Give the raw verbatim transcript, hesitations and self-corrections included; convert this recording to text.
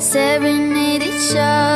serenade each other.